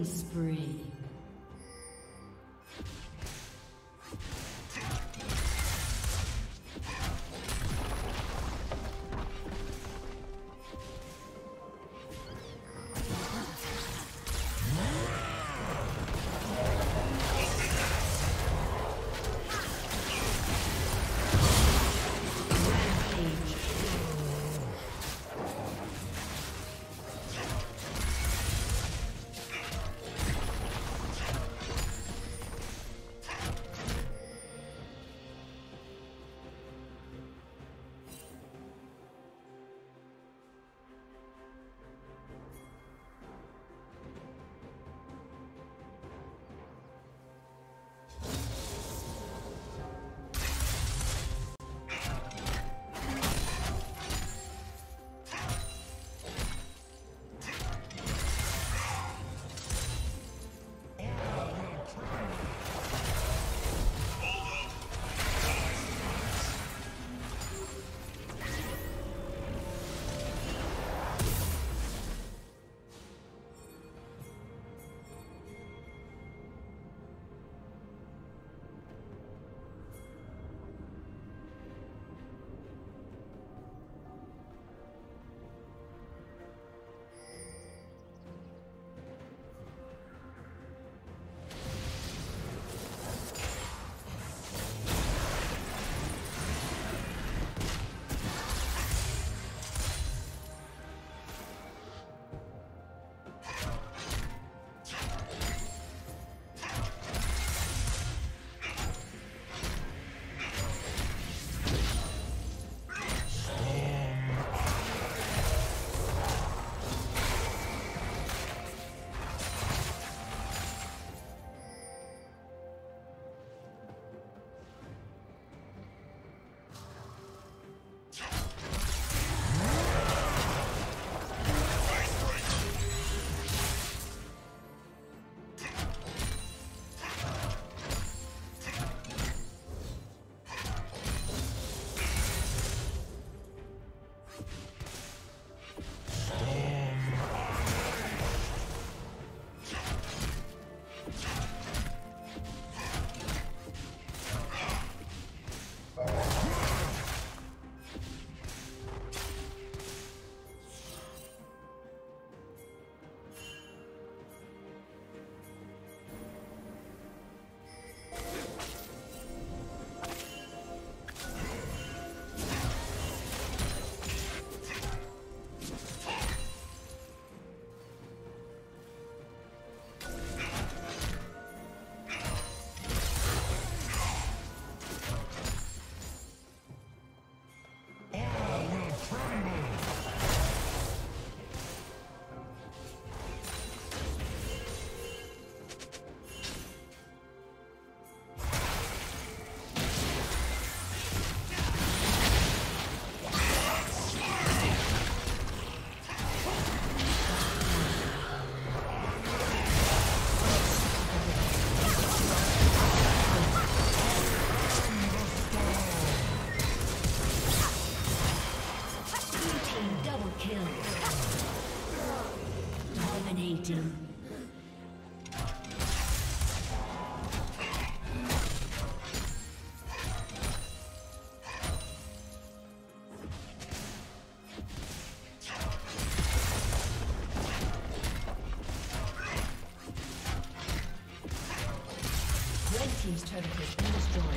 Killing spree. Team's turret has been destroyed.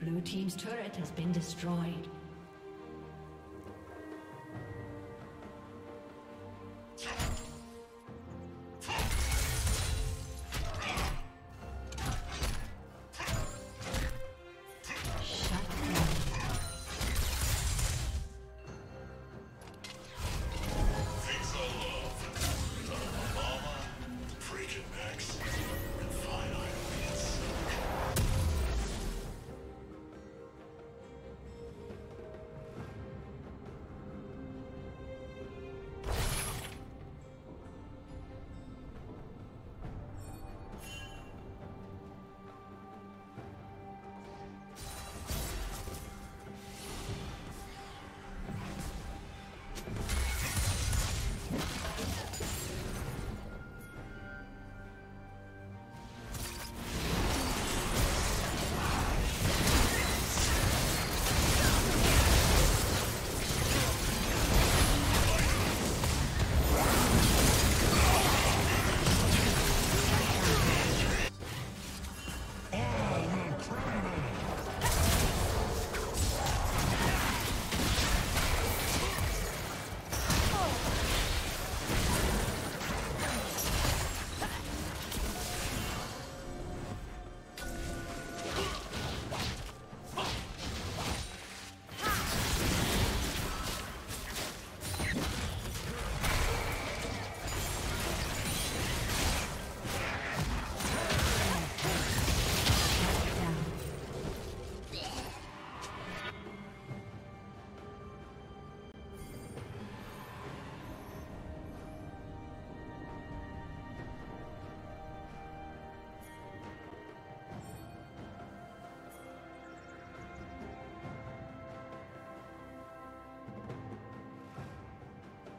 Blue team's turret has been destroyed.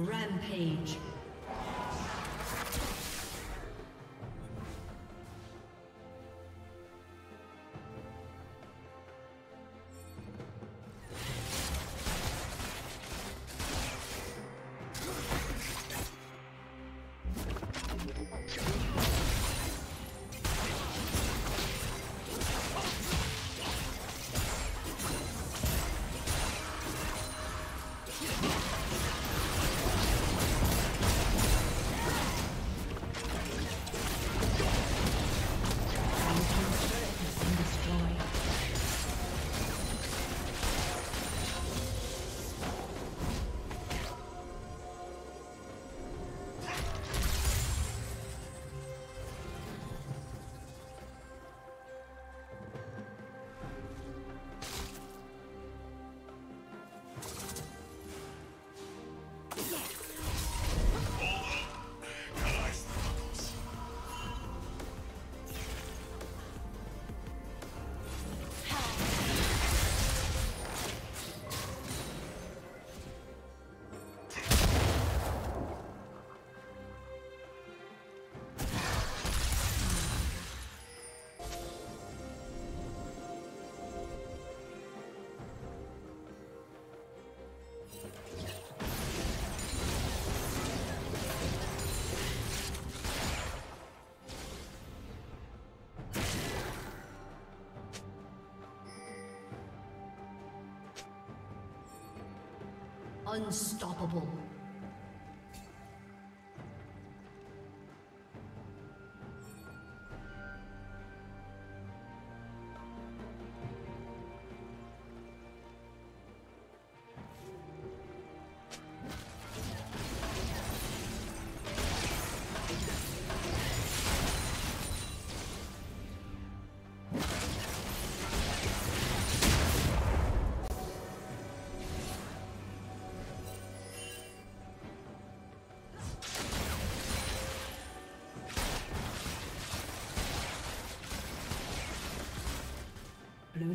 Rampage. Unstoppable. Blue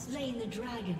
Slain the dragon.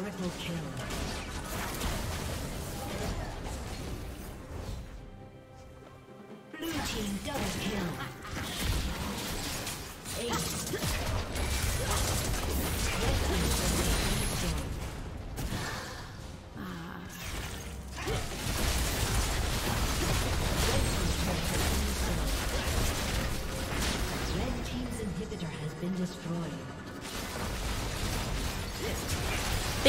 Triple kill.